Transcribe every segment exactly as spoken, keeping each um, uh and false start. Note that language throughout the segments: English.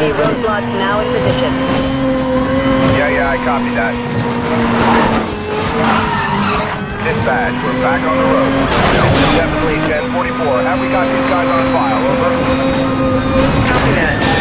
Enemy roadblock now in position. Yeah, yeah, I copy that. Dispatch, we're back on the road. Definitely ten forty-four. Have we got these guys on file? Over. Copy that.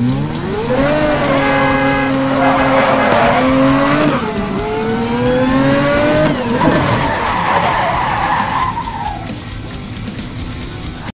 Mm-hmm.